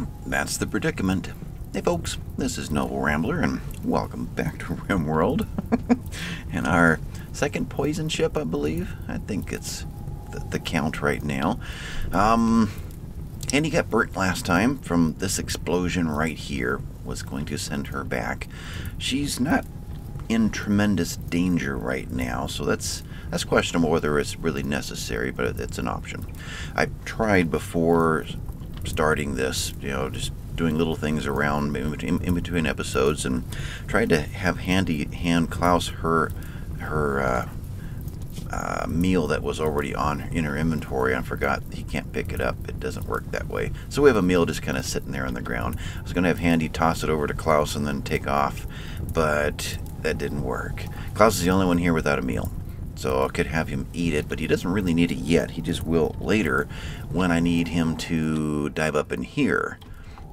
Yep, that's the predicament. Hey folks, this is Noble Rambler, and welcome back to RimWorld. And our second poison ship, I believe. I think it's the count right now. Handy got burnt last time from this explosion right here. Was going to send her back. She's not in tremendous danger right now, so that's questionable whether it's really necessary, but it's an option. I tried before starting this, you know, just doing little things around in between episodes, and tried to have Handy hand Klaus her meal that was already in her inventory. I forgot he can't pick it up. It doesn't work that way. So we have a meal just kind of sitting there on the ground. I was going to have Handy toss it over to Klaus and then take off, but that didn't work. Klaus is the only one here without a meal. So I could have him eat it, but he doesn't really need it yet. He just will later when I need him to dive up in here.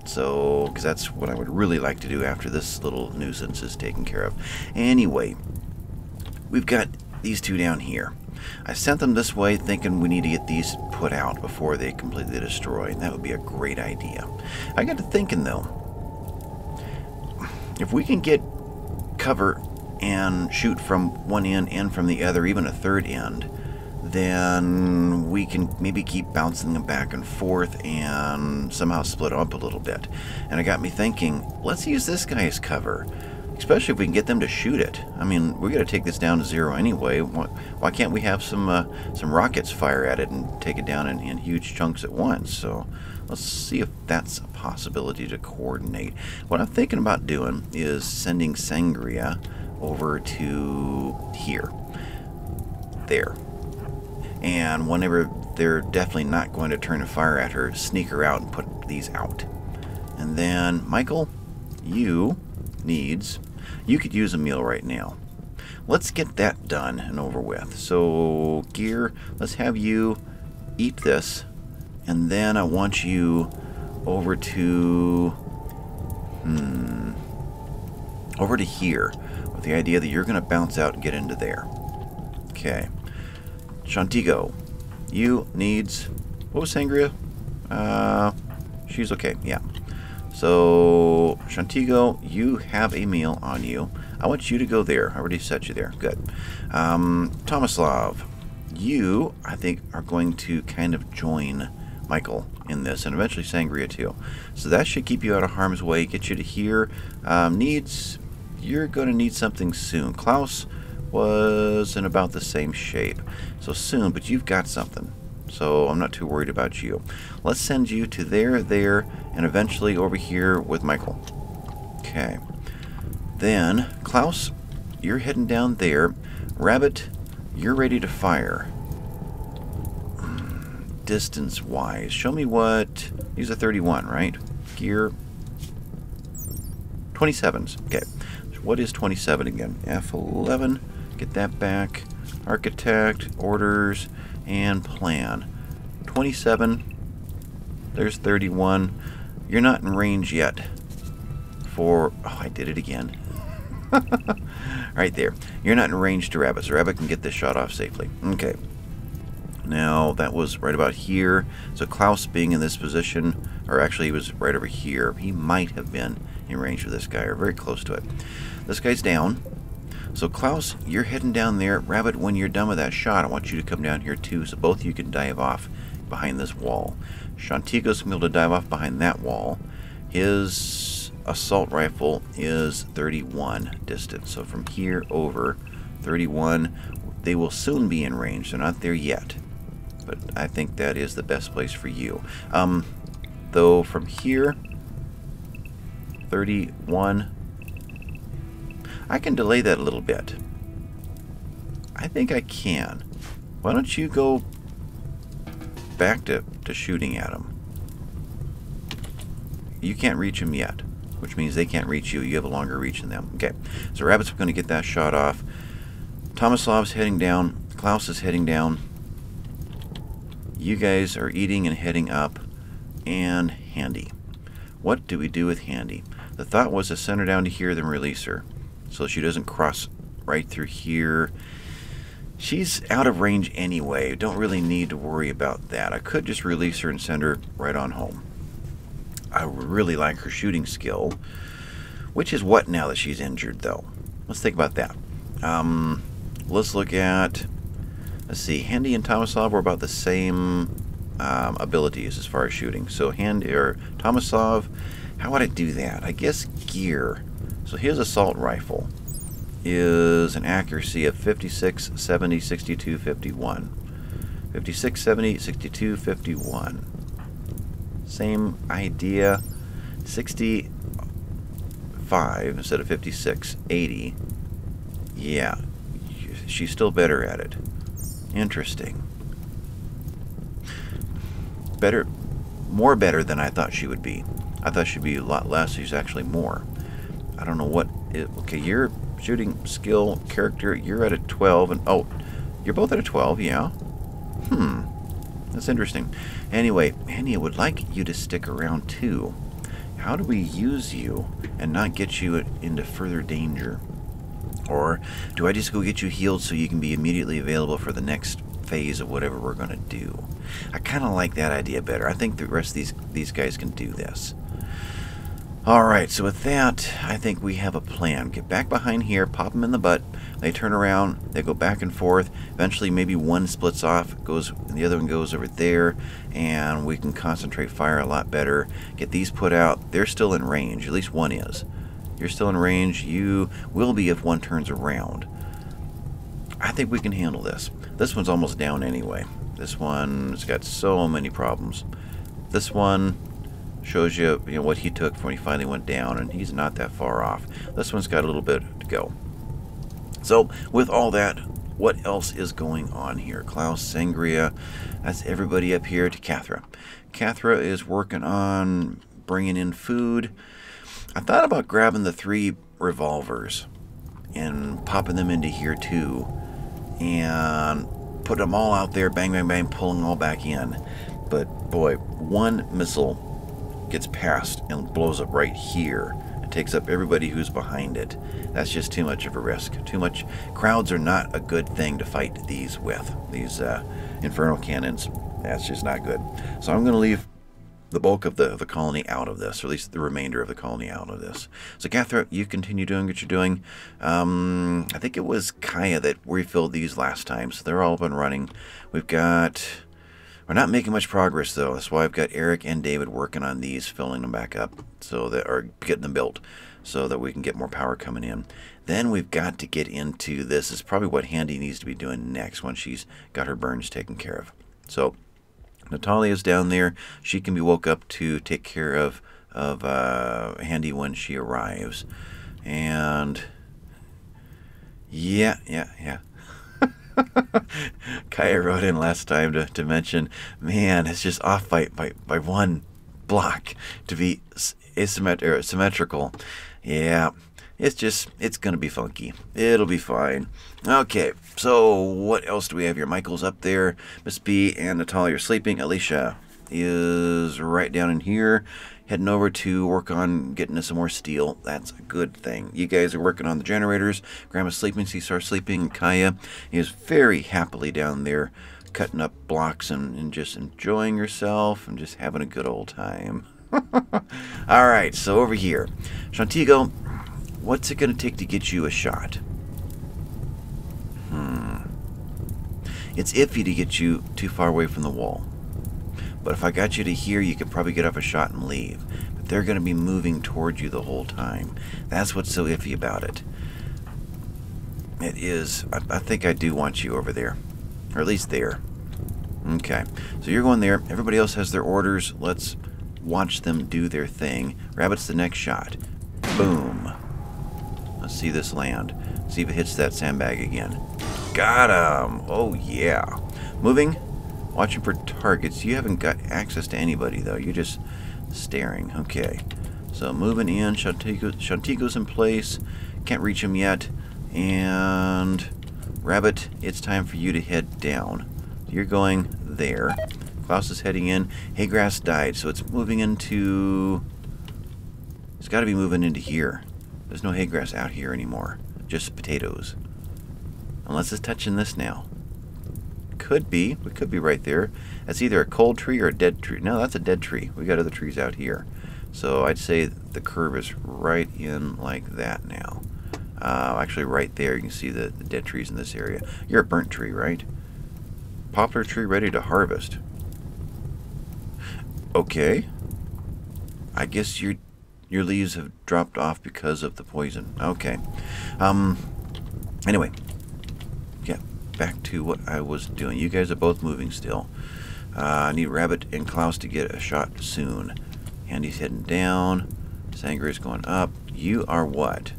So, because that's what I would really like to do after this little nuisance is taken care of. Anyway, we've got these two down here. I sent them this way thinking we need to get these put out before they completely destroy. That would be a great idea. I got to thinking though, if we can get cover and shoot from one end and from the other, even a third end, then we can maybe keep bouncing them back and forth and somehow split up a little bit. And it got me thinking, let's use this guy as cover, especially if we can get them to shoot it. I mean, we're going to take this down to zero anyway. Why can't we have some rockets fire at it and take it down in huge chunks at once? So let's see if that's a possibility to coordinate. What I'm thinking about doing is sending Sangria over to here, there, and whenever they're definitely not going to turn a fire at her, sneak her out and put these out. And then Michael, you could use a meal right now. Let's get that done and over with. So gear, let's have you eat this, and then I want you over to over to here, with the idea that you're going to bounce out and get into there. Okay. Shantigo, you needs... What was Sangria? She's okay, yeah. So, Shantigo, you have a meal on you. I want you to go there. I already set you there. Good. Tomislav, you, I think, are going to kind of join Michael in this, and eventually Sangria too. So that should keep you out of harm's way, get you to here. Needs... You're going to need something soon. Klaus was in about the same shape. So soon, but you've got something. So I'm not too worried about you. Let's send you to there, and eventually over here with Michael. Okay. Then, Klaus, you're heading down there. Rabbit, you're ready to fire. Distance-wise, show me what... These are 31, right? Gear... 27s. Okay. What is 27 again? F11. Get that back. Architect, orders, and plan. 27. There's 31. You're not in range yet for... Oh, I did it again. Right there. You're not in range to Rabbit, so Rabbit can get this shot off safely. Okay. Now, that was right about here. So Klaus being in this position, or actually he was right over here. He might have been in range for this guy, or very close to it. This guy's down. So Klaus, you're heading down there. Rabbit, when you're done with that shot, I want you to come down here too, so both of you can dive off behind this wall. Shantigo's going to be able to dive off behind that wall. His assault rifle is 31 distance. So from here over, 31. They will soon be in range. They're not there yet. But I think that is the best place for you. Though from here... 31. I can delay that a little bit. I think I can. Why don't you go back to shooting at him? You can't reach him yet, which means they can't reach you. You have a longer reach than them. Okay, so Rabbit's going to get that shot off. Tomislav's heading down. Klaus is heading down. You guys are eating and heading up. And Handy. What do we do with Handy? The thought was to send her down to here, then release her, so she doesn't cross right through here. She's out of range anyway. Don't really need to worry about that. I could just release her and send her right on home. I really like her shooting skill. Which is what now that she's injured, though? Let's think about that. Let's look at... Let's see. Handy and Tomislav were about the same abilities as far as shooting. So Handy or Tomislav... How would I do that? I guess gear. So his assault rifle is an accuracy of 56, 70, 62, 51. 56, 70, 62, 51. Same idea. 65 instead of 56, 80. Yeah, she's still better at it. Interesting. Better, more better than I thought she would be. I thought she'd be a lot less. She's actually more. I don't know what... Okay, your shooting skill character, you're at a 12. And oh, you're both at a 12, yeah. That's interesting. Anyway, Annie would like you to stick around, too. How do we use you and not get you into further danger? Or do I just go get you healed so you can be immediately available for the next phase of whatever we're going to do? I kind of like that idea better. I think the rest of these guys can do this. Alright, so with that, I think we have a plan. Get back behind here, pop them in the butt, they turn around, they go back and forth, eventually maybe one splits off, goes, and the other one goes over there, and we can concentrate fire a lot better. Get these put out, they're still in range, at least one is. You're still in range, you will be if one turns around. I think we can handle this. This one's almost down anyway. This one's got so many problems. This one... shows you, you know, what he took when he finally went down, and he's not that far off. This one's got a little bit to go. So, with all that, what else is going on here? Klaus, Sangria, that's everybody up here to Kathra. Kathra is working on bringing in food. I thought about grabbing the three revolvers and popping them into here, too, and putting them all out there, bang, bang, bang, pulling them all back in. But, boy, one missile gets past and blows up right here and takes up everybody who's behind it. That's just too much of a risk. Too much. Crowds are not a good thing to fight these with. These infernal cannons. That's just not good. So I'm going to leave the bulk of the colony out of this, or at least the remainder of the colony out of this. So Kathra, you continue doing what you're doing. I think it was Kaya that refilled these last time, so they're all up and running. We've got... We're not making much progress, though. That's why I've got Eric and David working on these, filling them back up, so that, or getting them built, so that we can get more power coming in. Then we've got to get into this. It's probably what Handy needs to be doing next when she's got her burns taken care of. So Natalia's down there. She can be woke up to take care of Handy when she arrives. And yeah. Kaya wrote in last time to mention, man, it's just off by one block to be symmetrical. Yeah, it's going to be funky. It'll be fine. Okay, so what else do we have here? Michael's up there. Miss B and Natalia are sleeping. Alicia is right down in here, heading over to work on getting us some more steel. That's a good thing. You guys are working on the generators. Grandma's sleeping. Cesar's sleeping. Kaya is very happily down there cutting up blocks and just enjoying herself and just having a good old time. All right, so over here. Shantigo, what's it going to take to get you a shot? It's iffy to get you too far away from the wall. But if I got you to here, you could probably get off a shot and leave. But they're going to be moving towards you the whole time. That's what's so iffy about it. It is. I think I do want you over there. Or at least there. Okay. So you're going there. Everybody else has their orders. Let's watch them do their thing. Rabbit's the next shot. Boom. Let's see this land. See if it hits that sandbag again. Got him. Oh, yeah. Moving. Watching for targets. You haven't got access to anybody, though. You're just staring. Okay. So, moving in. Shantigo's in place. Can't reach him yet. And... Rabbit, it's time for you to head down. You're going there. Klaus is heading in. Haygrass died, so it's moving into... It's got to be moving into here. There's no haygrass out here anymore. Just potatoes. Unless it's touching this now. Could be. We could be right there. That's either a cold tree or a dead tree. No, that's a dead tree. We got other trees out here. So I'd say the curve is right in like that now. Actually right there, you can see the dead trees in this area. You're a burnt tree, right? Poplar tree ready to harvest. Okay. I guess your leaves have dropped off because of the poison. Okay. Anyway. Yeah, back to what I was doing. You guys are both moving still. I need Rabbit and Klaus to get a shot soon. Handy's heading down. Sangria's going up. You are what?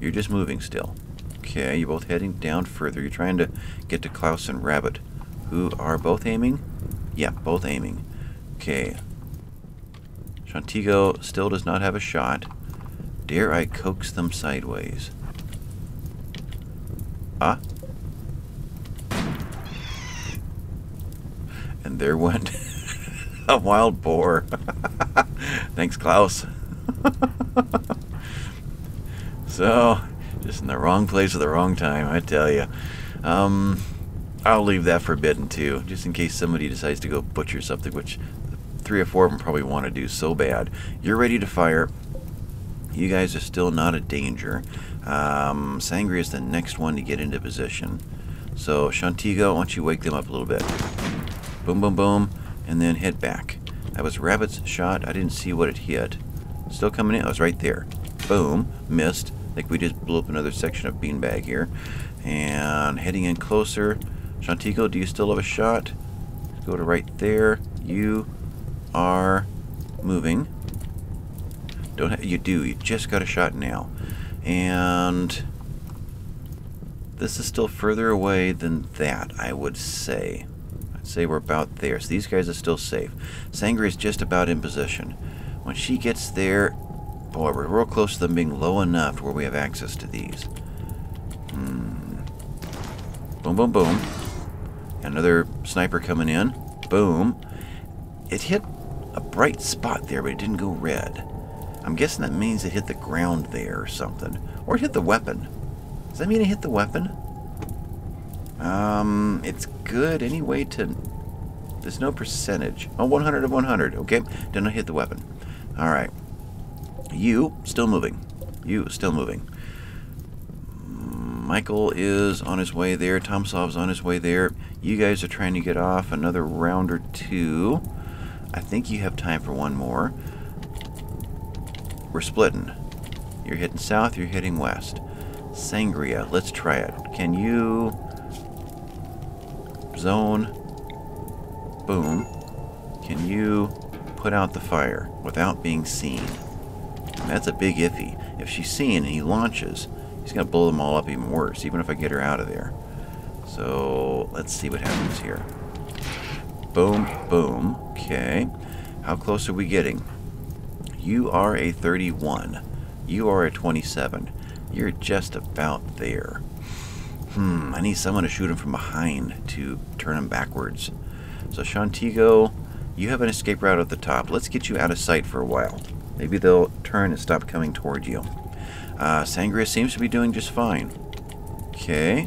You're just moving still. Okay, you're both heading down further. You're trying to get to Klaus and Rabbit, who are both aiming. Yeah, both aiming. Okay. Shantigo still does not have a shot. Dare I coax them sideways? Ah. And there went a wild boar. Thanks, Klaus. So, just in the wrong place at the wrong time, I tell you. I'll leave that forbidden too, just in case somebody decides to go butcher something, which 3 or 4 of them probably want to do so bad. You're ready to fire. You guys are still not a danger. Sangria is the next one to get into position. So, Shantigo, why don't you wake them up a little bit? Boom, boom, boom, and then head back. That was Rabbit's shot. I didn't see what it hit. Still coming in. Oh, it's right there. Boom. Missed. I think we just blew up another section of beanbag here. And heading in closer. Shantigo, do you still have a shot? Let's go to right there. You are moving. Don't have, you do. You just got a shot now. And this is still further away than that, I would say. Say we're about there, so these guys are still safe. Sangria is just about in position. When she gets there, boy, we're real close to them being low enough to where we have access to these. Boom, boom, boom. Another sniper coming in. Boom. It hit a bright spot there, but it didn't go red. I'm guessing that means it hit the ground there or something. Or it hit the weapon. Does that mean it hit the weapon? It's good anyway to... There's no percentage. Oh, 100 of 100. Okay, did not hit the weapon. All right. You, still moving. You, still moving. Michael is on his way there. Tomislav's on his way there. You guys are trying to get off another round or two. I think you have time for one more. We're splitting. You're heading south, you're heading west. Sangria, let's try it. Can you... zone. Boom. Can you put out the fire without being seen? And that's a big iffy. If she's seen and he launches, he's going to blow them all up even worse, even if I get her out of there. So let's see what happens here. Boom, boom. Okay. How close are we getting? You are a 31. You are a 27. You're just about there. I need someone to shoot him from behind to turn him backwards. So Shantigo, you have an escape route at the top. Let's get you out of sight for a while. Maybe they'll turn and stop coming toward you. Sangria seems to be doing just fine. Okay.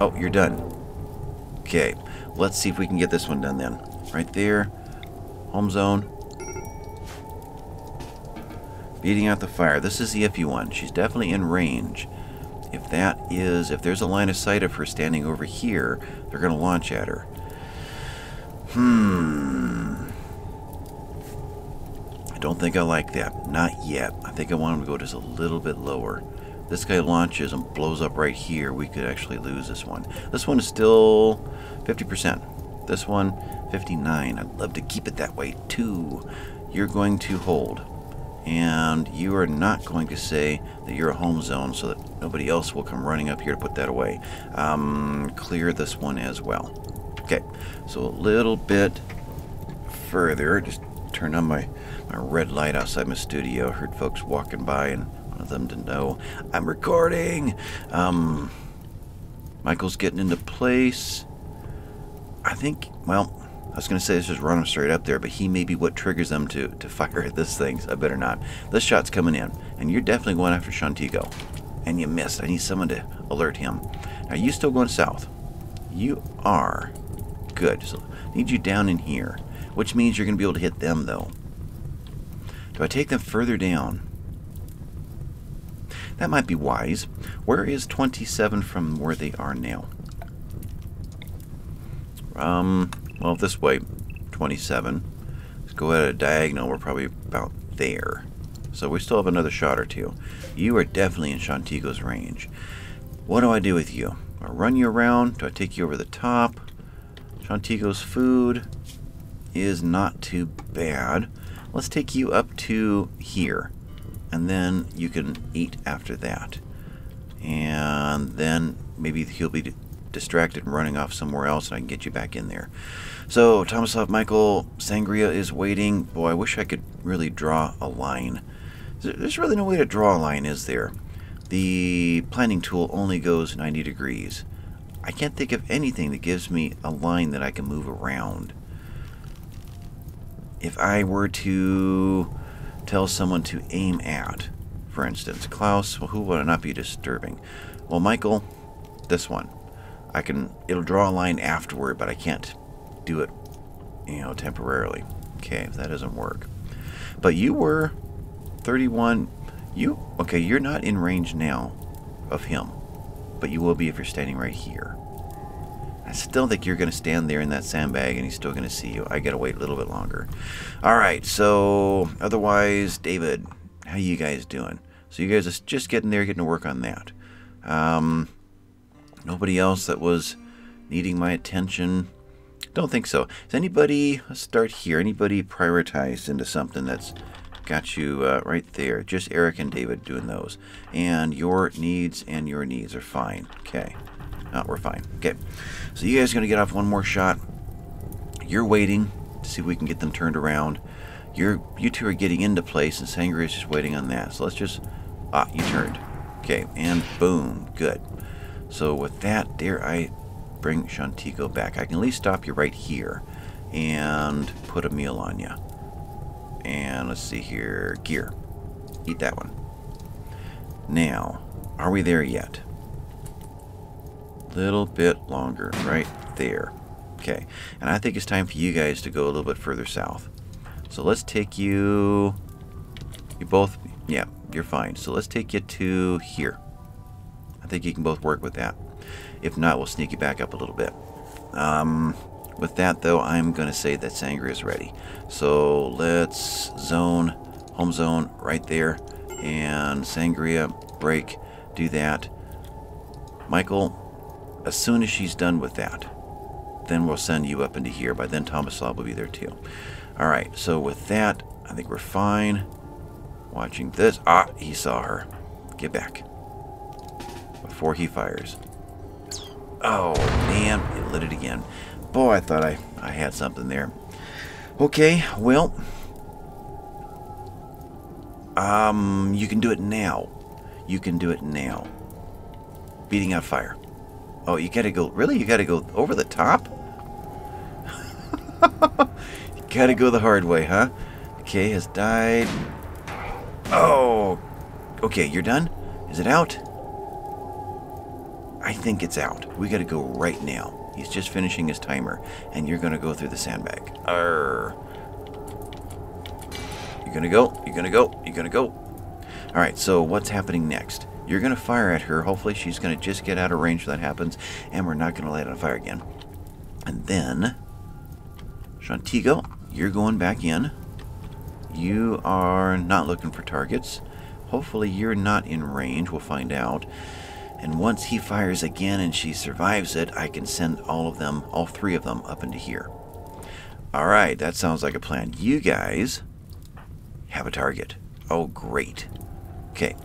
Oh, you're done. Okay. Let's see if we can get this one done then. Right there. Home zone. Beating out the fire. This is the iffy one. She's definitely in range. If that is, if there's a line of sight of her standing over here, they're going to launch at her. I don't think I like that. Not yet. I think I want him to go just a little bit lower. This guy launches and blows up right here. We could actually lose this one. This one is still 50%. This one, 59. I'd love to keep it that way too. You're going to hold. And you are not going to say that you're a home zone so that nobody else will come running up here to put that away. Clear this one as well. Okay, so a little bit further. Just turn on my red light outside my studio. I heard folks walking by and wanted them to know I'm recording. Michael's getting into place. I think, well... I was going to say let's just run him straight up there, but he may be what triggers them to fire at this thing, so I better not. This shot's coming in, and you're definitely going after Shantigo. And you missed. I need someone to alert him. Now, you still going south. You are. Good. So need you down in here. which means you're going to be able to hit them, though. Do I take them further down? That might be wise. Where is 27 from where they are now? Well, this way, 27. Let's go at a diagonal. We're probably about there. So we still have another shot or two. You are definitely in Shantigo's range. What do I do with you? Do I run you around? Do I take you over the top? Shantigo's food is not too bad. Let's take you up to here. And then you can eat after that. And then maybe he'll be distracted and running off somewhere else, and I can get you back in there. So, Tomislav, Michael, Sangria is waiting. Boy, I wish I could really draw a line. There's really no way to draw a line, is there? The planning tool only goes 90 degrees. I can't think of anything that gives me a line that I can move around. If I were to tell someone to aim at, for instance, Klaus, well, who would not be disturbing? Well, Michael, this one. I can, it'll draw a line afterward, but I can't do it, you know, temporarily. Okay, that doesn't work. But you were 31. Okay, you're not in range now of him, but you will be if you're standing right here. I still think you're going to stand there in that sandbag and he's still going to see you. I got to wait a little bit longer. All right, so otherwise, David, how you guys doing? So you guys are just getting there, getting to work on that. Nobody else that was needing my attention? Don't think so. Is anybody, let's start here, anybody prioritized into something that's got you right there? Just Eric and David doing those. And your needs are fine. Okay. No, we're fine. Okay. So you guys are going to get off one more shot. You're waiting to see if we can get them turned around. You two are getting into place, and Sangria is just waiting on that. So let's just... Ah, you turned. Okay. And boom. Good. So with that, dare I bring Shantigo back. I can at least stop you right here and put a meal on you. And let's see here. Gear. Eat that one. Now, are we there yet? Little bit longer, right there. Okay, and I think it's time for you guys to go a little bit further south. So let's take you... You both... Yeah, you're fine. So let's take you to here. I think you can both work with that. If not, we'll sneak you back up a little bit. With that, though, I'm going to say that Sangria is ready. So let's zone, home zone, right there. And Sangria, break, do that. Michael... As soon as she's done with that, then we'll send you up into here. By then, Tomislav will be there too. All right, so with that, I think we're fine. Watching this. Ah, he saw her. Get back. Before he fires. Oh, man. It lit it again. Boy, I thought I had something there. Okay, well. You can do it now. You can do it now. Beating out fire. Oh, you gotta go... Really? You gotta go over the top? You gotta go the hard way, huh? Okay, has died. Oh! Okay, you're done? Is it out? I think it's out. We gotta go right now. He's just finishing his timer. And you're gonna go through the sandbag. Arr. You're gonna go. You're gonna go. You're gonna go. Alright, so what's happening next? You're going to fire at her. Hopefully she's going to just get out of range when that happens. And we're not going to light on fire again. And then, Shantigo, you're going back in. You are not looking for targets. Hopefully you're not in range. We'll find out. And once he fires again and she survives it, I can send all of them, all three of them, up into here. All right, that sounds like a plan. You guys have a target. Oh, great. Okay.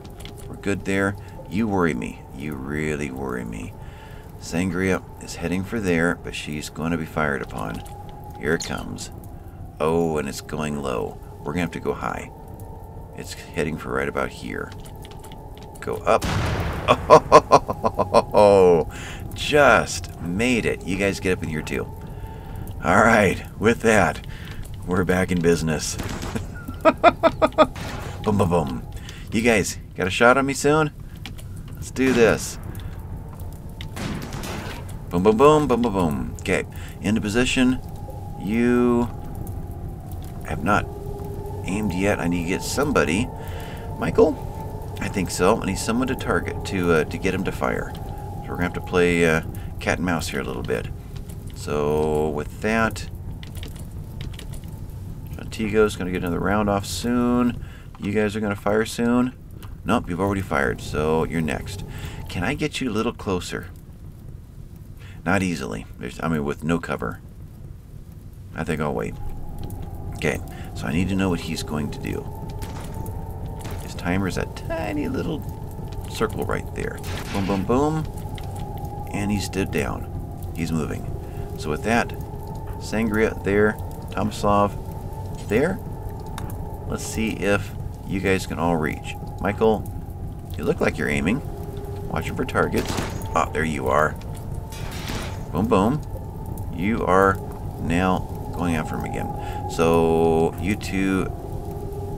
We're good there. You worry me. You really worry me. Sangria is heading for there, but she's going to be fired upon. Here it comes. Oh, and it's going low. We're going to have to go high. It's heading for right about here. Go up. Oh, just made it. You guys get up in here too. All right. With that, we're back in business. Boom, boom, boom. You guys got a shot on me soon? Let's do this. Boom, boom, boom, boom, boom, boom. Okay, into position. You have not aimed yet. I need to get somebody. Michael? I think so. I need someone to target to get him to fire. So we're gonna have to play cat and mouse here a little bit. So with that, Shantigo's gonna get another round off soon. You guys are gonna fire soon. Nope, you've already fired, so you're next. Can I get you a little closer? Not easily. I mean, with no cover. I think I'll wait. Okay, so I need to know what he's going to do. Timer's a tiny little circle right there. Boom, boom, boom. And he stood down. He's moving. So with that, Sangria there, Tomislav there. Let's see if you guys can all reach. Michael, you look like you're aiming. Watching for targets. Ah, there you are. Boom, boom. You are now going after him again. So you two,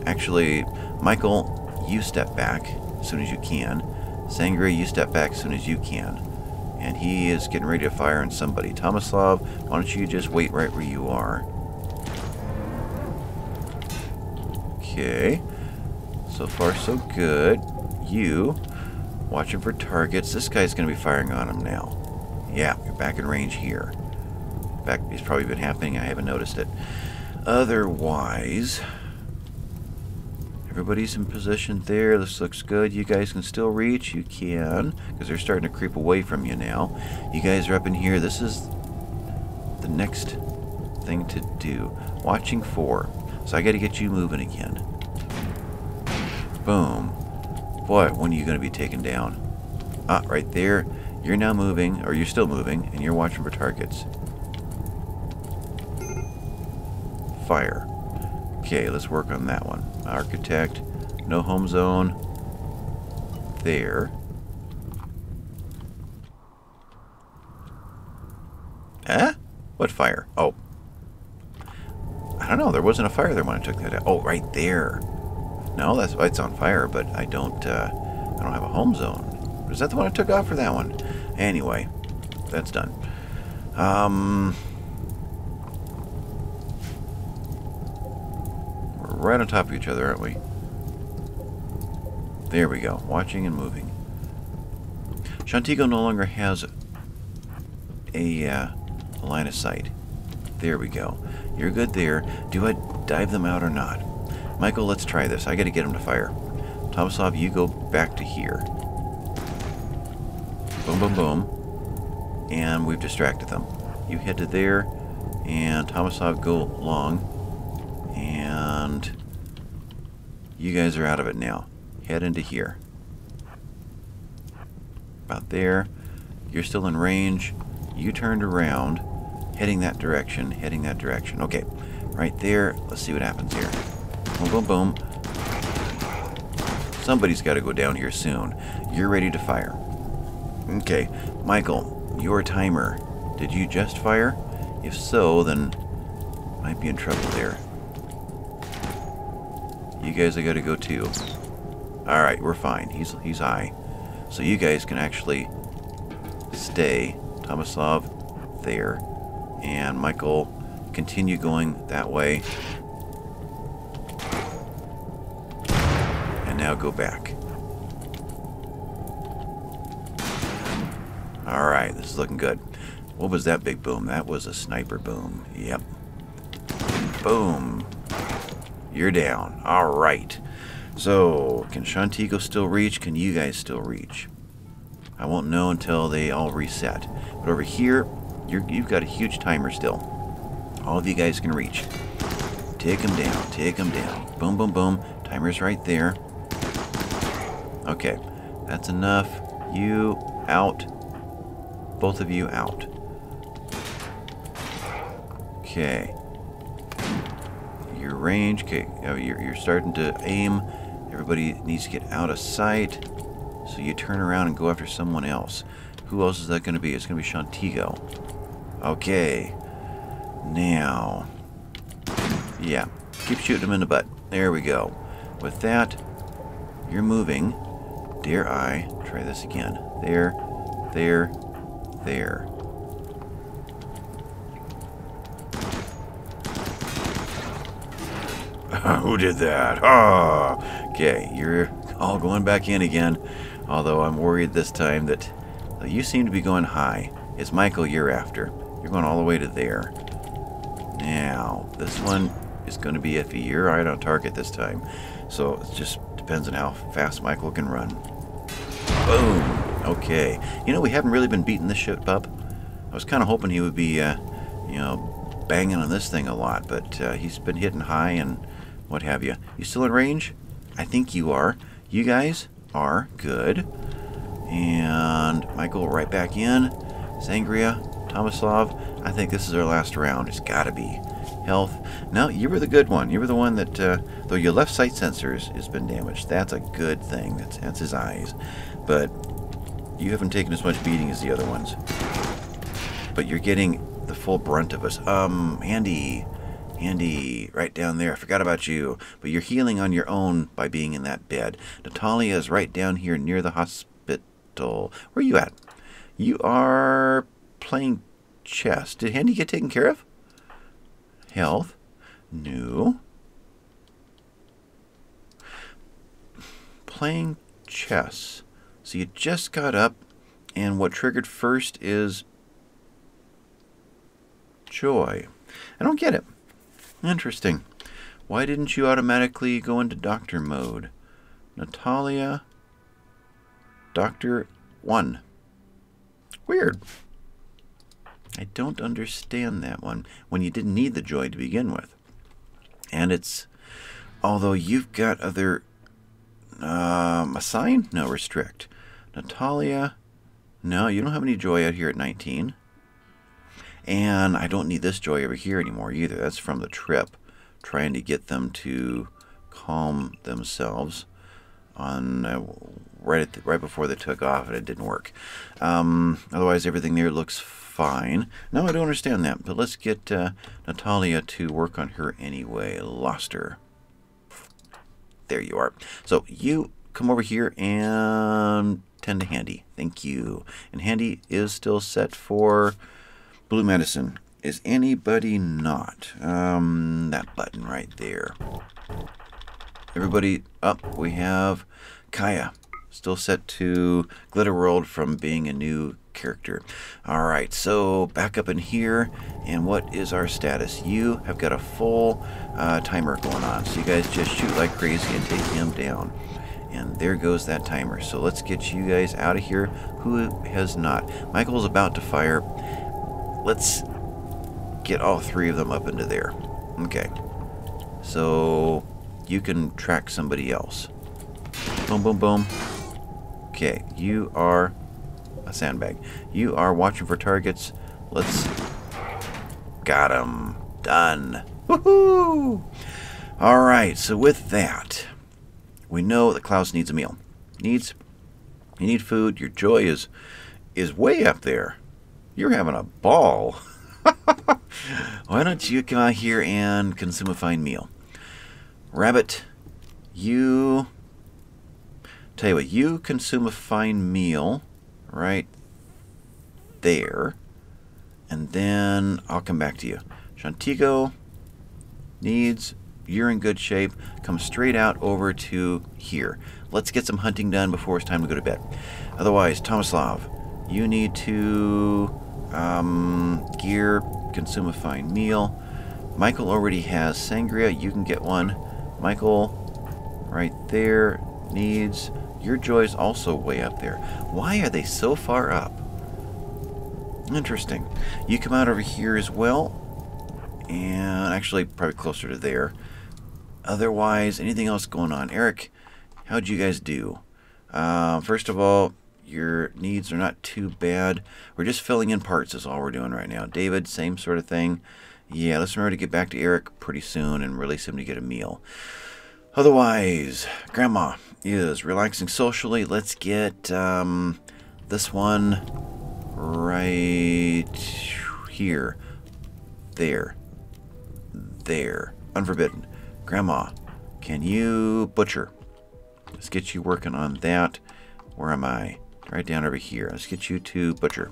actually, Michael, you step back as soon as you can. Sangria, you step back as soon as you can. And he is getting ready to fire on somebody. Tomislav, why don't you just wait right where you are? Okay. So far, so good. You, watching for targets. This guy's going to be firing on him now. Yeah, you're back in range here. In fact, it's probably been happening. I haven't noticed it. Otherwise... everybody's in position there. This looks good. You guys can still reach. You can, because they're starting to creep away from you now. You guys are up in here. This is the next thing to do. Watching for. So I got to get you moving again. Boom. Boy, when are you going to be taken down? Ah, right there. You're now moving, or you're still moving, and you're watching for targets. Fire. Okay, let's work on that one. Architect, no home zone. There. Huh? What fire? Oh. I don't know. There wasn't a fire there when I took that out. Oh, right there. No, that's why it's on fire, but I don't have a home zone. Is that the one I took off for that one? Anyway, that's done. Right on top of each other, aren't we? There we go. Watching and moving. Shantigo no longer has a line of sight. There we go. You're good there. Do I dive them out or not? Michael, let's try this. I gotta get him to fire. Tomislav, you go back to here. Boom, boom, boom. And we've distracted them. You head to there. And Tomislav, go long. And you guys are out of it now. Head into here. About there. You're still in range. You turned around. Heading that direction. Heading that direction. Okay. Right there. Let's see what happens here. Boom, boom, boom. Somebody's got to go down here soon. You're ready to fire. Okay. Michael, your timer. Did you just fire? If so, then might be in trouble there. You guys I gotta go too. Alright, we're fine. He's high. So you guys can actually stay. Tomislav there. And Michael continue going that way. And now go back. Alright, this is looking good. What was that big boom? That was a sniper boom. Yep. Boom. You're down. All right. So, can Shantigo still reach? Can you guys still reach? I won't know until they all reset. But over here, you've got a huge timer still. All of you guys can reach. Take them down. Take them down. Boom, boom, boom. Timer's right there. Okay. That's enough. You out. Both of you out. Okay. Your range, okay, you're starting to aim. Everybody needs to get out of sight. So you turn around and go after someone else. Who else is that going to be? It's going to be Shantigo. Okay. Now. Yeah. Keep shooting him in the butt. There we go. With that, you're moving. Dare I try this again. There. There. There. Who did that? Oh. Okay, you're all going back in again. Although I'm worried this time that you seem to be going high. It's Michael you're after. You're going all the way to there. Now, this one is going to be iffy. You're right on target this time. So it just depends on how fast Michael can run. Boom. Okay. You know, we haven't really been beating this ship up. I was kind of hoping he would be, you know, banging on this thing a lot. But he's been hitting high and what have you. You still in range? I think you are. You guys are. Good. And Michael right back in. Sangria, Tomislav. I think this is our last round. It's got to be. Health. No, you were the good one. You were the one that, though your left sight sensors has been damaged. That's a good thing. That's his eyes. But you haven't taken as much beating as the other ones. But you're getting the full brunt of us. Handy. Handy, right down there. I forgot about you. But you're healing on your own by being in that bed. Natalia is right down here near the hospital. Where are you at? You are playing chess. Did Handy get taken care of? Health. No. Playing chess. So you just got up, and what triggered first is joy. I don't get it. Interesting. Why didn't you automatically go into doctor mode? Natalia, Doctor 1. Weird. I don't understand that one, when you didn't need the joy to begin with. And it's, although you've got other, assign? No, restrict. Natalia, no, you don't have any joy out here at 19. And I don't need this joy over here anymore either. That's from the trip, trying to get them to calm themselves on right before they took off, and it didn't work. Otherwise, everything there looks fine. No, I don't understand that, but let's get Natalia to work on her anyway. Lost her. There you are. So you come over here and tend to Handy. Thank you. And Handy is still set for blue medicine. Is anybody not? That button right there. Everybody up. We have Kaya. Still set to Glitter World from being a new character. All right, so back up in here, and what is our status? You have got a full timer going on, so you guys just shoot like crazy and take him down. And there goes that timer. So let's get you guys out of here. Who has not? Michael's about to fire. Let's get all three of them up into there. Okay. So you can track somebody else. Boom, boom, boom. Okay, you are a sandbag. You are watching for targets. Let's... Got him. Done. Woohoo! Alright, so with that, we know that Klaus needs a meal. You need food. Your joy is way up there. You're having a ball. Why don't you come out here and consume a fine meal? Rabbit, you... Tell you what, you consume a fine meal right there, and then I'll come back to you. Shantigo needs, you're in good shape. Come straight out over to here. Let's get some hunting done before it's time to go to bed. Otherwise, Tomislav, you need to gear, consume a fine meal. Michael already has Sangria. You can get one. Michael, right there, needs... Your joy's also way up there. Why are they so far up? Interesting. You come out over here as well. And actually, probably closer to there. Otherwise, anything else going on? Eric, how'd you guys do? First of all, your needs are not too bad. We're just filling in parts is all we're doing right now. David, same sort of thing. Yeah, let's remember to get back to Eric pretty soon and release him to get a meal. Otherwise, Grandma is relaxing socially. Let's get this one right here. There. There. Unforbidden. Grandma, can you butcher? Let's get you working on that. Where am I? Right down over here. Let's get you to butcher.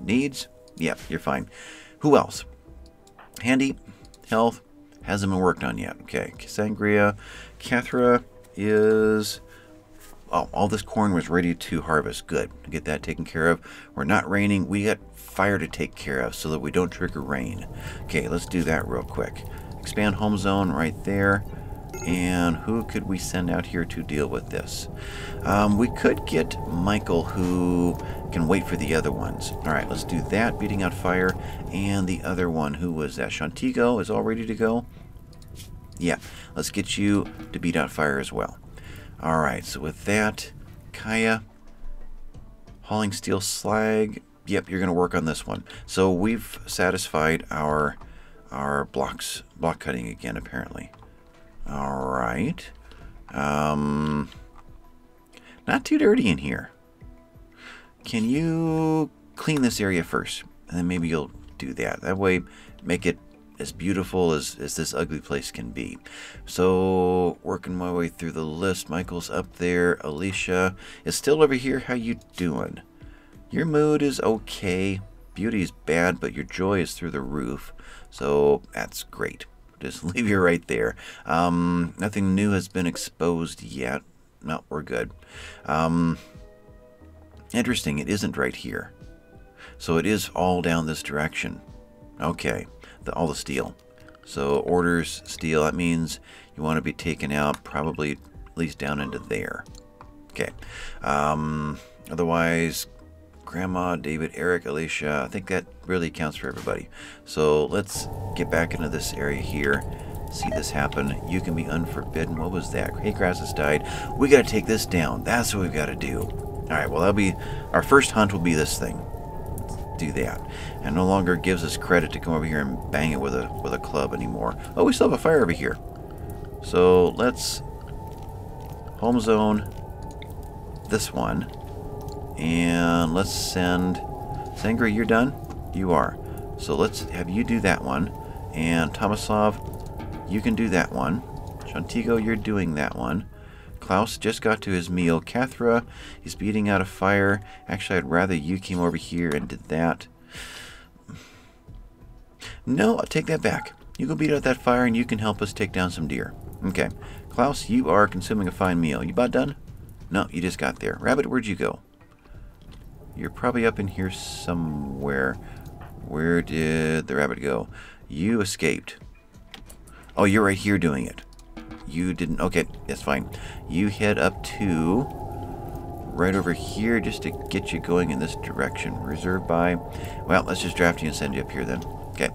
Needs? Yeah, you're fine. Who else? Handy. Health. Hasn't been worked on yet. Okay, Sangria. Kathra is... Oh, all this corn was ready to harvest. Good. Get that taken care of. We're not raining. We got fire to take care of so that we don't trigger rain. Okay, let's do that real quick. Expand home zone right there. And who could we send out here to deal with this? We could get Michael, who can wait for the other ones. All right, let's do that. Beating out fire. And the other one, who was that? Shantigo is all ready to go. Yeah, let's get you to beat out fire as well. All right, so with that, Kaya, hauling steel slag. Yep, you're going to work on this one. So we've satisfied our block cutting again, apparently. All right. Not too dirty in here. Can you clean this area first? And then maybe you'll do that. That way, make it as beautiful as this ugly place can be. So, working my way through the list. Michael's up there. Alicia is still over here. How you doing? Your mood is okay. Beauty is bad, but your joy is through the roof. So, that's great. Just leave you right there. Nothing new has been exposed yet. No, we're good. Interesting, it isn't right here. So it is all down this direction. Okay, all the steel. So orders, steel, that means you want to be taken out probably at least down into there. Okay. Otherwise, Grandma, David, Eric, Alicia, I think that really counts for everybody. So let's get back into this area here. See this happen. You can be unforbidden. What was that? Hey, grass has died. We got to take this down. That's what we've got to do. All right, well, that'll be our first hunt, will be this thing. Let's do that. And no longer gives us credit to come over here and bang it with a club anymore. Oh, we still have a fire over here. So let's home zone this one. And let's send... Sangria, you're done? You are. So let's have you do that one. And Tomislav, you can do that one. Shantigo, you're doing that one. Klaus just got to his meal. Kathra is beating out a fire. Actually, I'd rather you came over here and did that. No, I'll take that back. You go beat out that fire and you can help us take down some deer. Okay. Klaus, you are consuming a fine meal. You about done? No, you just got there. Rabbit, where'd you go? You're probably up in here somewhere. Where did the rabbit go? You escaped. Oh, you're right here doing it. You didn't. Okay, that's fine. You head up to right over here just to get you going in this direction. Reserve by. Well, let's just draft you and send you up here then. Okay.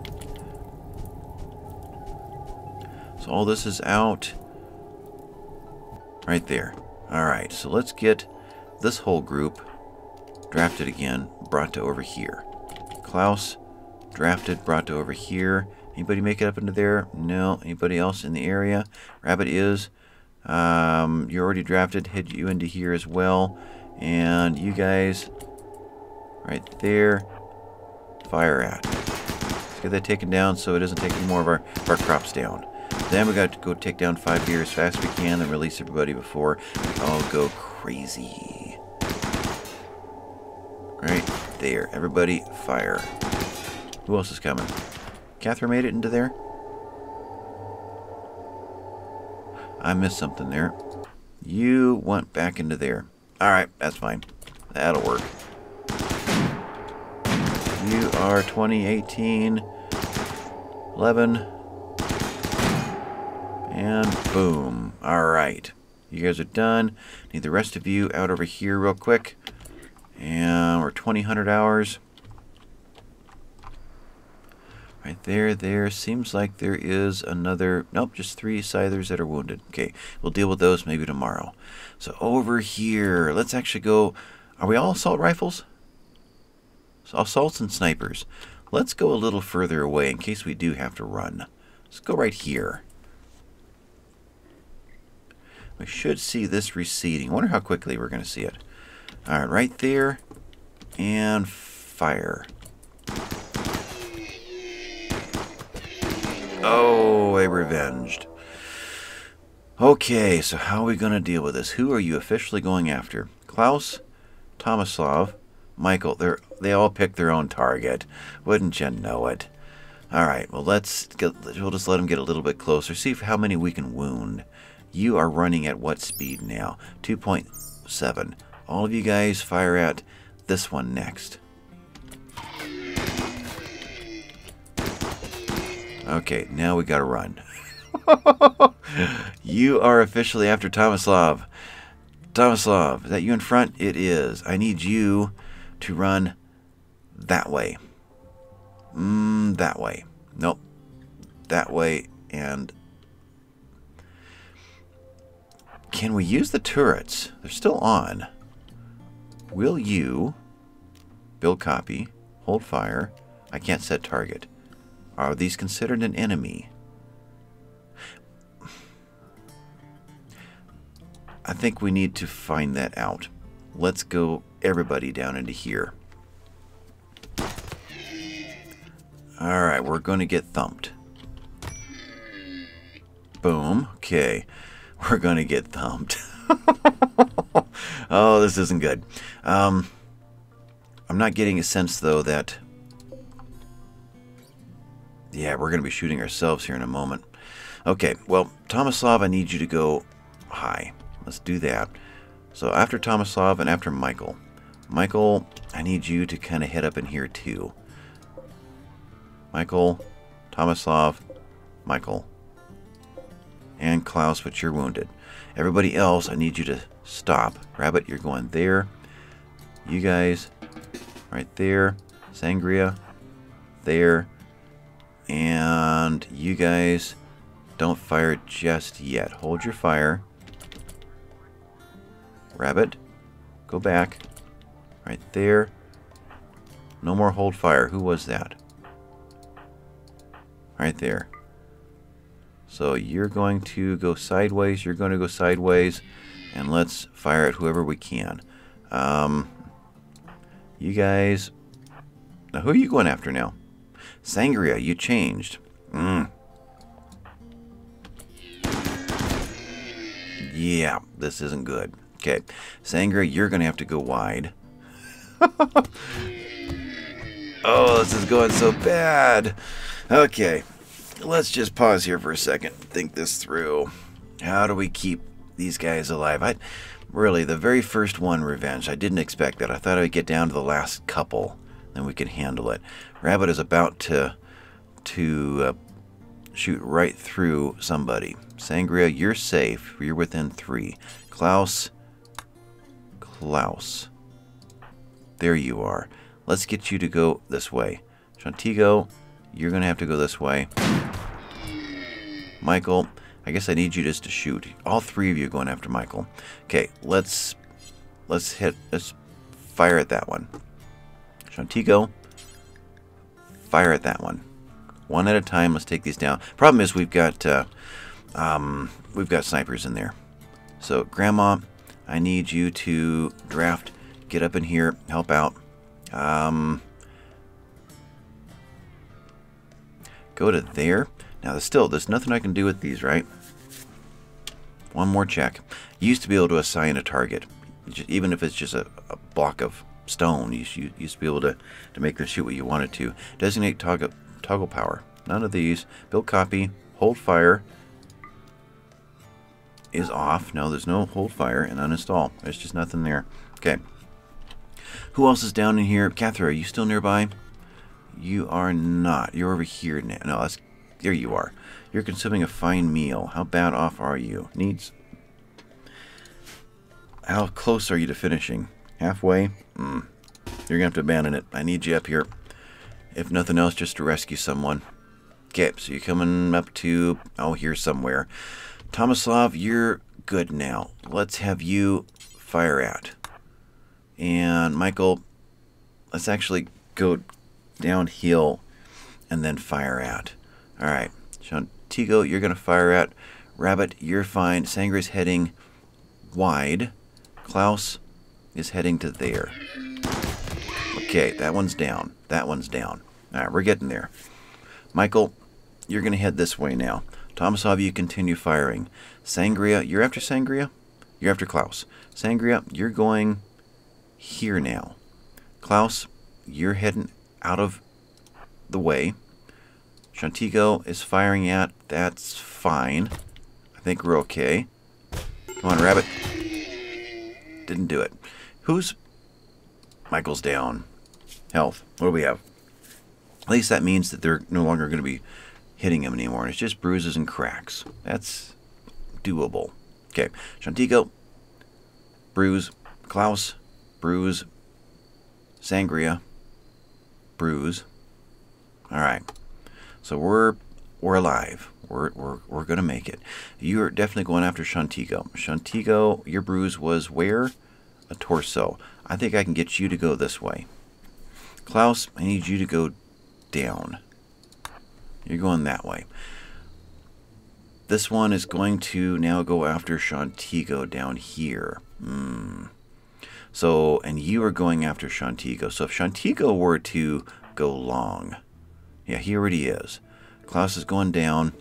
So all this is out. Right there. All right, so let's get this whole group drafted again, brought to over here. Klaus, drafted, brought to over here. Anybody make it up into there? No. Anybody else in the area? Rabbit is. You're already drafted. Head you into here as well. And you guys, right there, fire at. Let's get that taken down so it doesn't take any more of our crops down. Then we got to go take down 5 deer as fast as we can and release everybody before we all go crazy. Right there. Everybody, fire. Who else is coming? Kathra made it into there? I missed something there. You went back into there. Alright, that's fine. That'll work. You are 20, 18, 11, and boom. Alright. You guys are done. Need the rest of you out over here real quick. And we're 2,000 hours. Right there, Seems like there is another... Nope, just 3 scythers that are wounded. Okay, we'll deal with those maybe tomorrow. So over here, let's actually go... Are we all assault rifles? Assaults and snipers. Let's go a little further away in case we do have to run. Let's go right here. We should see this receding. I wonder how quickly we're going to see it. All right, right there, and fire. Oh, they revenged. Okay, so how are we going to deal with this? Who are you officially going after? Klaus, Tomislav, Michael. They all pick their own target. Wouldn't you know it? Alright, well we'll just let him get a little bit closer. See how many we can wound. You are running at what speed now? 2.7. All of you guys fire at this one next. Okay, now we gotta run. You are officially after Tomislav. Tomislav, is that you in front? It is. I need you to run that way. That way. Nope. That way. And can we use the turrets? They're still on. Will you build copy, hold fire? I can't set target. Are these considered an enemy? I think we need to find that out. Let's go everybody down into here. Alright, we're going to get thumped. Boom. Okay. We're going to get thumped. Oh, this isn't good. I'm not getting a sense, though, that... Yeah, we're going to be shooting ourselves here in a moment. Okay, well, Tomislav, I need you to go high. Let's do that. So after Tomislav and after Michael. Michael, I need you to kind of head up in here, too. Michael, Tomislav, Michael, and Klaus, but you're wounded. Everybody else, I need you to stop. Rabbit, you're going there. You guys, right there. Sangria, there. And you guys, don't fire just yet. Hold your fire. Rabbit, go back. Right there. No more hold fire. Who was that? Right there. So you're going to go sideways. You're going to go sideways. And let's fire at whoever we can. You guys. Now, who are you going after now? Sangria, you changed. Yeah, this isn't good. Okay. Sangria, you're going to have to go wide. Oh, this is going so bad. Okay, let's just pause here for a second. Think this through. How do we keep these guys alive? Really, the very first one, revenge, I didn't expect that. I thought I'd get down to the last couple, then we could handle it. Rabbit is about to shoot right through somebody. Sangria, you're safe. You're within 3. Klaus, Klaus. There you are. Let's get you to go this way. Shantigo, you're going to have to go this way. Michael, I guess I need you just to shoot. All 3 of you going after Michael. Okay, let's fire at that one. Shantigo, fire at that one. One at a time, let's take these down. Problem is we've got snipers in there. So, Grandma, I need you to draft, get up in here, help out. Go to there. Now, there's nothing I can do with these, right? One more check. You used to be able to assign a target. Even if it's just a block of stone, you used to be able to make them shoot what you wanted to. Designate toggle power. None of these. Build copy. Hold fire is off. No, there's no hold fire and uninstall. There's just nothing there. Okay. Who else is down in here? Kathra, are you still nearby? You are not. You're over here now. No, there you are. You're consuming a fine meal. How bad off are you? Needs. How close are you to finishing? Halfway? You're going to have to abandon it. I need you up here. If nothing else, just to rescue someone. Okay, so you're coming up to... Oh, here somewhere. Tomislav, you're good now. Let's have you fire at. And Michael, let's actually go... downhill and then fire at. Alright, Shantigo, you're going to fire at. Rabbit, you're fine. Sangria's heading wide. Klaus is heading to there. Okay, that one's down. That one's down. Alright, we're getting there. Michael, you're going to head this way now. Tomislav, you continue firing. Sangria, you're after Sangria? You're after Klaus. Sangria, you're going here now. Klaus, you're heading out of the way. Shantigo is firing at. That's fine. I think we're okay. Come on, Rabbit. Didn't do it. Who's... Michael's down. Health. What do we have? At least that means that they're no longer going to be hitting him anymore. And it's just bruises and cracks. That's doable. Okay. Shantigo. Bruise. Klaus. Bruise. Sangria. Bruise. All right. So we're alive. We're gonna make it. You're definitely going after Shantigo. Shantigo, your bruise was where? A torso. I think I can get you to go this way. Klaus, I need you to go down. You're going that way. This one is going to now go after Shantigo down here. So, and you are going after Shantigo. So if Shantigo were to go long, yeah, he already is. Klaus is going down.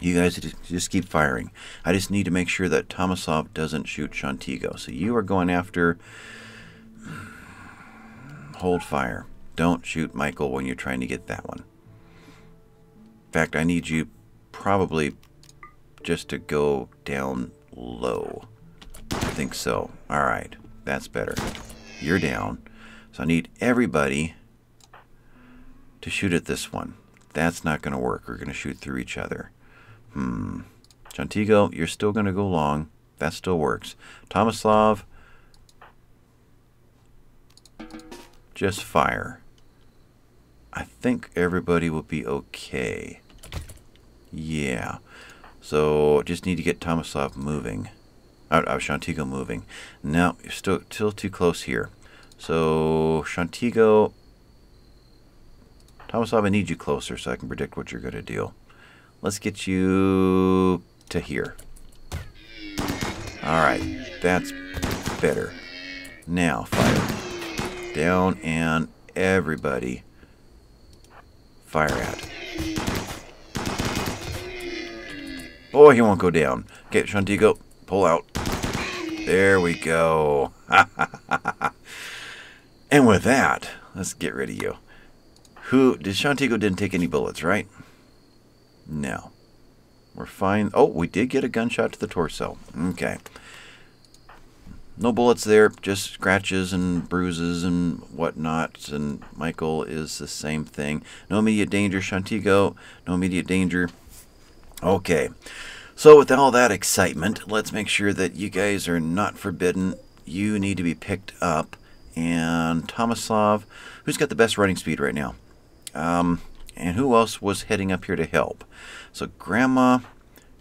You guys just keep firing. I just need to make sure that Tomislav doesn't shoot Shantigo. So you are going after... Hold fire. Don't shoot Michael when you're trying to get that one. In fact, I need you probably just to go down low. I think so. All right. That's better. You're down. So I need everybody to shoot at this one. That's not going to work. We're going to shoot through each other. Shantigo, you're still going to go long. That still works. Tomislav, just fire. I think everybody will be okay. Yeah. So just need to get Tomislav moving. Shantigo moving. Now, you're still too close here. So Shantigo... Tomislav, I need you closer so I can predict what you're going to do. Let's get you to here. Alright, that's better. Now, fire. Down and everybody fire at. Boy, he won't go down. Okay, Shantigo, pull out. There we go. And with that, let's get rid of you. Shantigo didn't take any bullets, right? No. We're fine. Oh, we did get a gunshot to the torso. Okay. No bullets there, just scratches and bruises and whatnot. And Michael is the same thing. No immediate danger, Shantigo. No immediate danger. Okay. So with all that excitement, let's make sure that you guys are not forbidden. You need to be picked up. And Tomislav, who's got the best running speed right now? And who else was heading up here to help? So Grandma,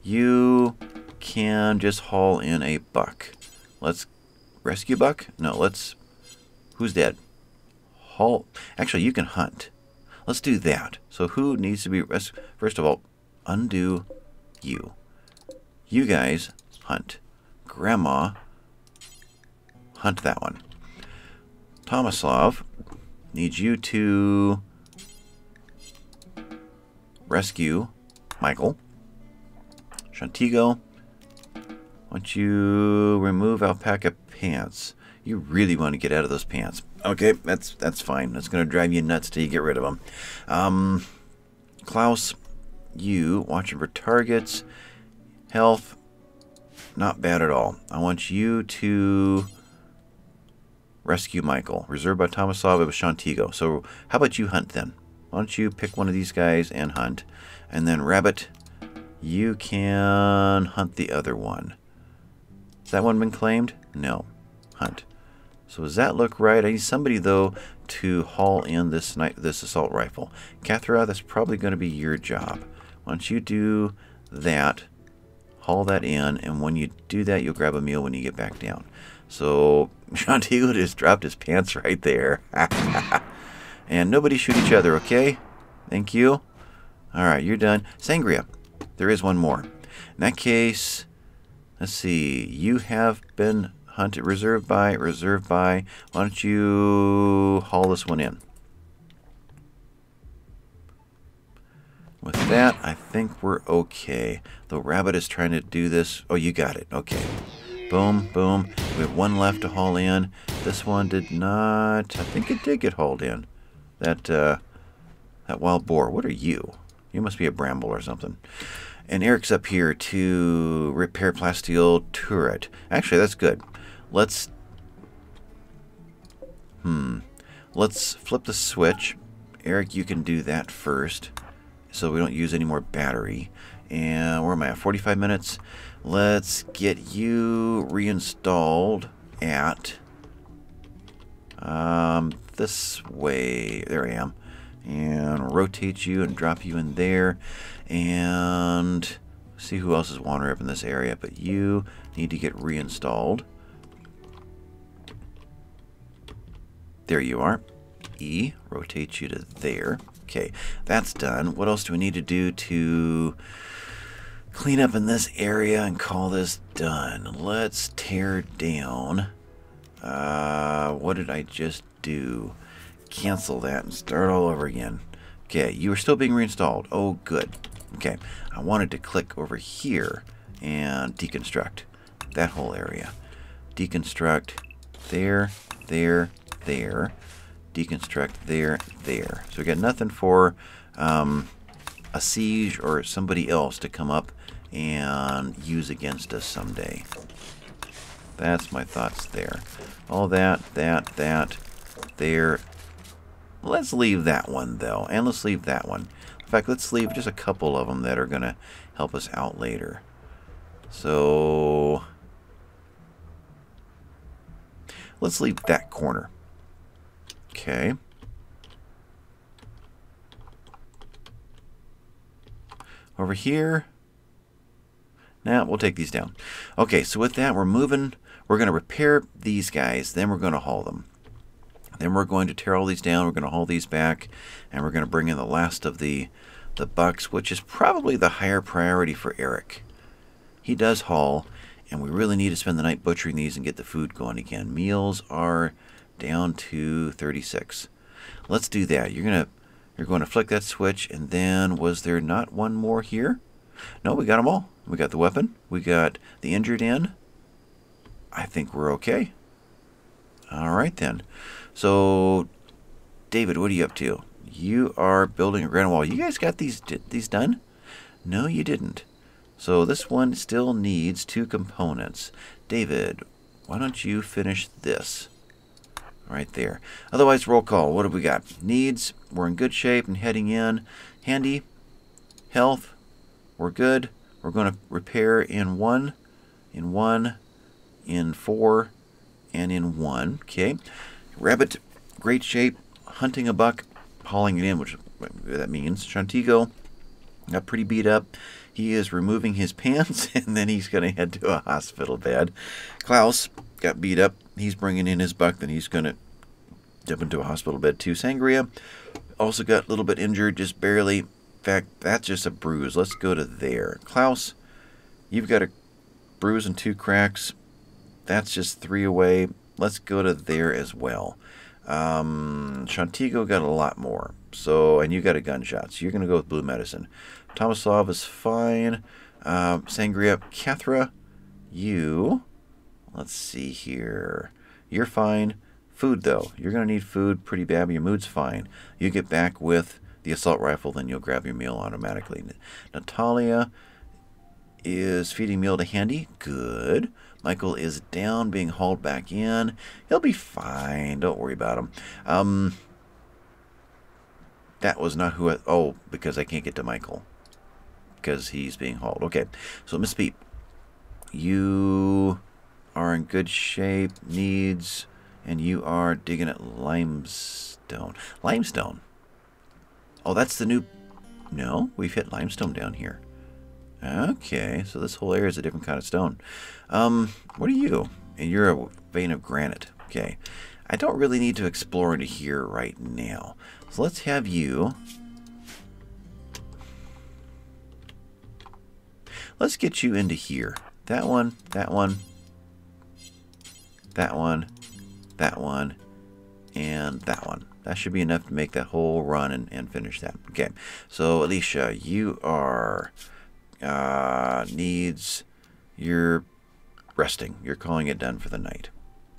you can just haul in a buck. Let's rescue buck? No, let's... Who's dead? Haul... Actually, you can hunt. Let's do that. So who needs to be... First of all, undo you. You guys hunt. Grandma, hunt that one. Tomislav, needs you to... rescue Michael. Shantigo, once you remove alpaca pants, you really want to get out of those pants. Okay, that's fine. That's going to drive you nuts till you get rid of them. Klaus, you watching for targets. Health, not bad at all. I want you to rescue Michael. Reserved by Tomislav, it was Shantigo. So how about you hunt then? Why don't you pick one of these guys and hunt. And then Rabbit, you can hunt the other one. Has that one been claimed? No. Hunt. So does that look right? I need somebody, though, to haul in this assault rifle. Kathra, that's probably going to be your job. Why don't you do that, haul that in, and when you do that, you'll grab a meal when you get back down. So Shantigo just dropped his pants right there. And nobody shoot each other, okay? Thank you. Alright, you're done. Sangria. There is one more. In that case, let's see. You have been hunted. Reserved by. Why don't you haul this one in? With that, I think we're okay. The Rabbit is trying to do this. Oh, you got it. Okay. Boom, boom. We have one left to haul in. This one did not. I think it did get hauled in. That wild boar. What are you? You must be a bramble or something. And Eric's up here to repair plasteel turret. Actually, that's good. Let's... Let's flip the switch. Eric, you can do that first, so we don't use any more battery. And where am I at? 45 minutes. Let's get you reinstalled at... this way. There I am. And rotate you and drop you in there. And see who else is wandering up in this area. But you need to get reinstalled. There you are. E, rotate you to there. Okay, that's done. What else do we need to do to clean up in this area and call this done? Let's tear down. What did I just do? Cancel that and start all over again. Okay, you are still being reinstalled. Oh, good. Okay, I wanted to click over here and deconstruct that whole area. Deconstruct there, there, there. Deconstruct there, there. So we got nothing for a siege or somebody else to come up and use against us someday. That's my thoughts there. All that, that, there. Let's leave that one, though, and let's leave that one. In fact, let's leave just a couple of them that are going to help us out later. So let's leave that corner. Okay. Over here. Now we'll take these down. Okay, so with that, we're moving. We're going to repair these guys. Then we're going to haul them. Then we're going to tear all these down. We're going to haul these back. And we're going to bring in the last of the bucks, which is probably the higher priority for Eric. He does haul. And we really need to spend the night butchering these and get the food going again. Meals are... down to 36. Let's do that. You're going to flick that switch, and then was there not one more here? No, we got them all. We got the weapon. We got the injured in. I think we're okay. All right then. So, David, what are you up to? You are building a grand wall. You guys got these done? No, you didn't. So this one still needs two components. David, why don't you finish this? Right there. Otherwise, roll call. What have we got? Needs. We're in good shape and heading in. Handy. Health. We're good. We're going to repair in one, in four, and in one. Okay. Rabbit. Great shape. Hunting a buck. Hauling it in, which that means. Shantigo got pretty beat up. He is removing his pants, and then he's going to head to a hospital bed. Klaus got beat up. He's bringing in his buck, then he's going to jump into a hospital bed too. Sangria also got a little bit injured, just barely. In fact, that's just a bruise. Let's go to there. Klaus, you've got a bruise and two cracks. That's just three away. Let's go to there as well. Shantigo got a lot more. So, and you got a gunshot. So you're going to go with blue medicine. Tomislav is fine. Sangria, Kathra, you... Let's see here. You're fine. Food, though. You're going to need food pretty bad, but your mood's fine. You get back with the assault rifle, then you'll grab your meal automatically. Natalia is feeding meal to Handy. Good. Michael is down, being hauled back in. He'll be fine. Don't worry about him. That was not who I... Oh, because I can't get to Michael. Because he's being hauled. Okay. So, Miss B, you... are in good shape, needs, and you are digging at limestone. Limestone? Oh, that's the new... No, we've hit limestone down here. Okay, so this whole area is a different kind of stone. What are you? And you're a vein of granite. Okay. I don't really need to explore into here right now. So let's have you... Let's get you into here. That one, that one... that one, and that one. That should be enough to make that whole run and finish that. Okay, so Alicia, you are, needs, you're resting. You're calling it done for the night.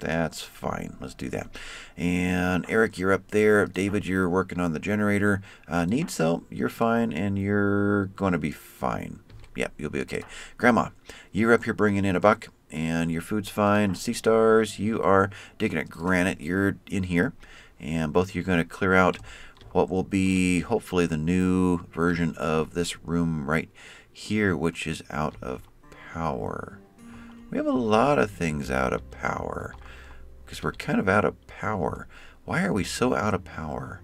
That's fine. Let's do that. And Eric, you're up there. David, you're working on the generator. Need so, you're fine, and you're going to be fine. Yeah, you'll be okay. Grandma, you're up here bringing in a buck, and your food's fine. Sea stars, you are digging at granite. You're in here, and both you're going to clear out what will be hopefully the new version of this room right here, which is out of power. We have a lot of things out of power because we're kind of out of power. Why are we so out of power?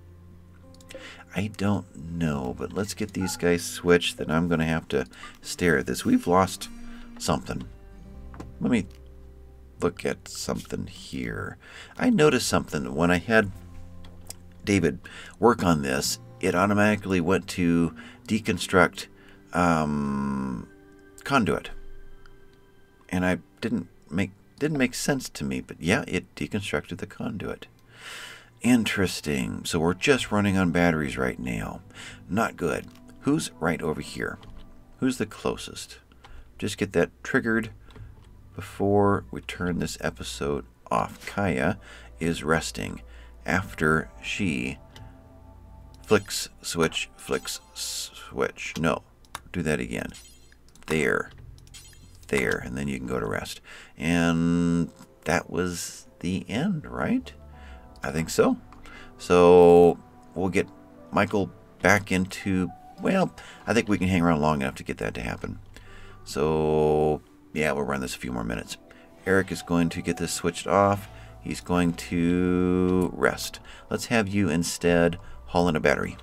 I don't know, but let's get these guys switched. Then I'm going to have to stare at this. We've lost something. Let me look at something here. I noticed something when I had David work on this. It automatically went to deconstruct conduit, and I didn't make sense to me. But yeah, it deconstructed the conduit. Interesting. So we're just running on batteries right now. Not good. Who's right over here? Who's the closest? Just get that triggered before we turn this episode off. Kaya is resting after she flicks switch, flicks switch. No, do that again. There. There. And then you can go to rest. And that was the end, right? I think so. So we'll get Michael back into, well, I think we can hang around long enough to get that to happen. So yeah, we'll run this a few more minutes. Eric is going to get this switched off. He's going to rest. Let's have you instead haul in a battery.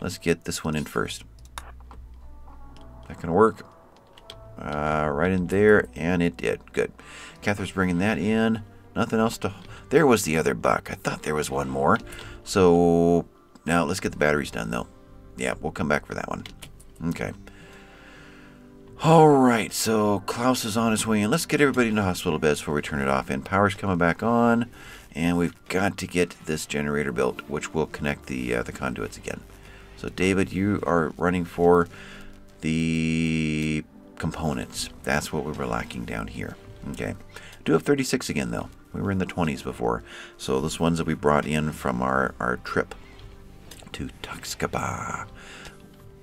Let's get this one in first. That can work. Right in there, and it did. Good. Kathra's bringing that in. Nothing else to... There was the other buck. I thought there was one more. So now let's get the batteries done, though. Yeah, we'll come back for that one. Okay. All right. So Klaus is on his way in. Let's get everybody into hospital beds before we turn it off. And power's coming back on. And we've got to get this generator built, which will connect the conduits again. So David, you are running for the components. That's what we were lacking down here. Okay. Do have 36 again, though. We were in the 20s before. So those ones that we brought in from our trip to Tuxkaba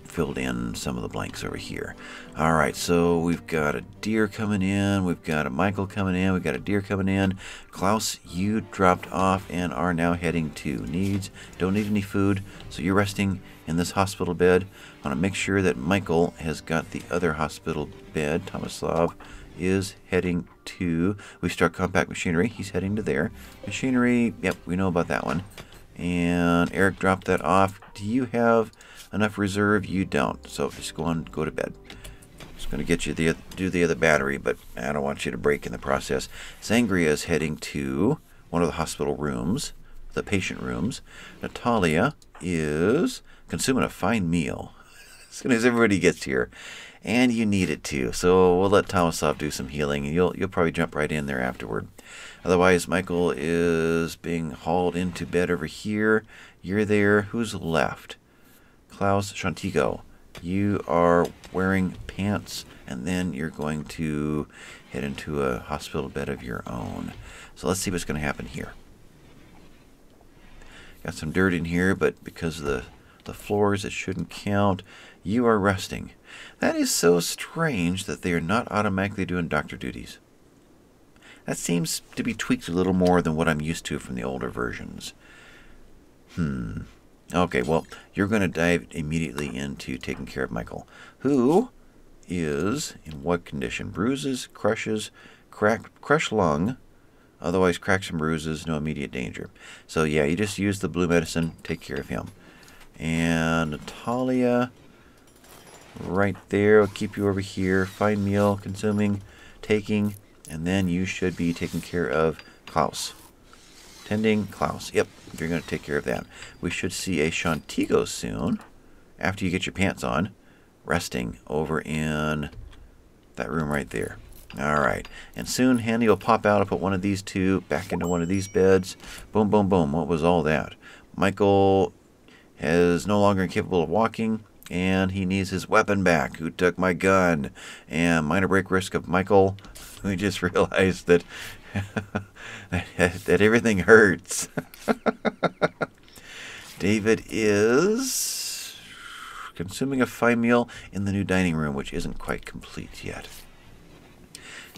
filled in some of the blanks over here. All right, so we've got a deer coming in. We've got a Michael coming in. We've got a deer coming in. Klaus, you dropped off and are now heading to needs. Don't need any food, so you're resting in this hospital bed. I want to make sure that Michael has got the other hospital bed. Tomislav is heading to, we start compact machinery, he's heading to there. Machinery, yep, we know about that one. And Eric dropped that off. Do you have enough reserve? You don't, so just go on, go to bed. Just gonna get you the, do the other battery, but I don't want you to break in the process. Sangria is heading to one of the hospital rooms, the patient rooms. Natalia is consuming a fine meal as soon as everybody gets here. And you need it too. So we'll let Tomislav do some healing, and you'll probably jump right in there afterward. Otherwise, Michael is being hauled into bed over here. You're there. Who's left? Klaus, Shantigo. You are wearing pants, and then you're going to head into a hospital bed of your own. So let's see what's going to happen here. Got some dirt in here, but because of the floors, it shouldn't count. You are resting. That is so strange that they are not automatically doing doctor duties. That seems to be tweaked a little more than what I'm used to from the older versions. Okay, well, you're going to dive immediately into taking care of Michael, who is in what condition? Bruises, crushes, crushed lung, otherwise cracks and bruises, no immediate danger. So yeah, you just use the blue medicine, take care of him. And Natalia, right there, will keep you over here. Fine meal, consuming, taking, and then you should be taking care of Klaus. Tending Klaus. Yep, you're going to take care of that. We should see a Shantigo soon, after you get your pants on, resting over in that room right there. All right, and soon Handy will pop out and put one of these two back into one of these beds. Boom, boom, boom. What was all that? Michael is no longer incapable of walking, and he needs his weapon back. Who took my gun? And minor break risk of Michael. We just realized that that everything hurts. David is consuming a fine meal in the new dining room, which isn't quite complete yet.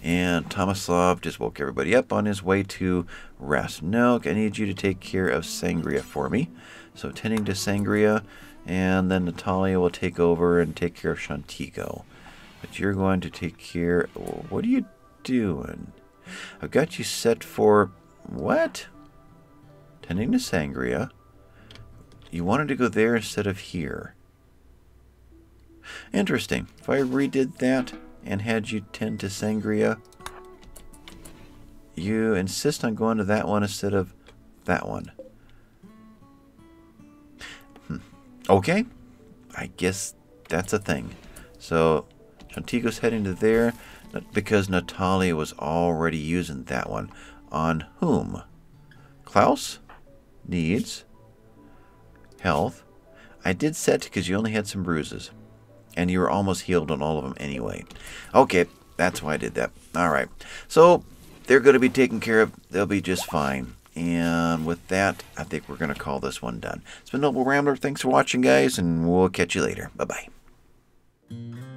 And Tomislav just woke everybody up on his way to Rasnok. I need you to take care of Sangria for me. So tending to Sangria, and then Natalia will take over and take care of Shantigo. But you're going to take care... What are you doing? I've got you set for... What? Tending to Sangria. You wanted to go there instead of here. Interesting. If I redid that and had you tend to Sangria, you insist on going to that one instead of that one. Okay. I guess that's a thing. So Shantigo's heading to there because Natalia was already using that one. On whom? Klaus? Needs. Health. I did set because you only had some bruises. And you were almost healed on all of them anyway. Okay, that's why I did that. Alright, so they're going to be taken care of. They'll be just fine. And with that, I think we're going to call this one done. It's been Noble Rambler. Thanks for watching, guys, and we'll catch you later. Bye-bye.